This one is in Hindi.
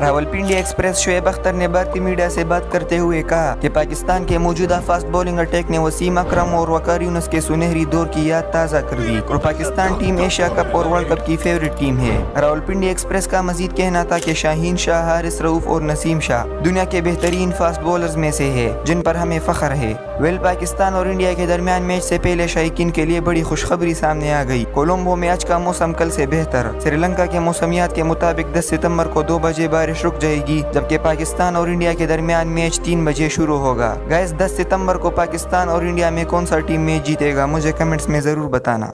रावलपिंडी एक्सप्रेस शोएब अख्तर ने भारतीय मीडिया से बात करते हुए कहा कि पाकिस्तान के मौजूदा फास्ट बॉलिंग अटैक ने वसीम अकरम और वकार यूनुस के सुनहरी दौर की याद ताज़ा कर दी और पाकिस्तान टीम एशिया कप और वर्ल्ड कप की फेवरेट टीम है। रावलपिंडी एक्सप्रेस का मजीद कहना था कि शाहीन शाह, हारिस रूफ और नसीम शाह दुनिया के बेहतरीन फास्ट बॉलर्स में से है, जिन पर हमें फख्र है। वेल, पाकिस्तान और इंडिया के दरमियान मैच से पहले शायकीन के लिए बड़ी खुशखबरी सामने आ गई। कोलंबो में आज का मौसम कल से बेहतर। श्रीलंका के मौसमियात के मुताबिक 10 सितम्बर को 2 बजे बारिश रुक जाएगी, जबकि पाकिस्तान और इंडिया के दरमियान मैच 3 बजे शुरू होगा। गाइस, 10 सितंबर को पाकिस्तान और इंडिया में कौन सा टीम मैच जीतेगा, मुझे कमेंट्स में जरूर बताना।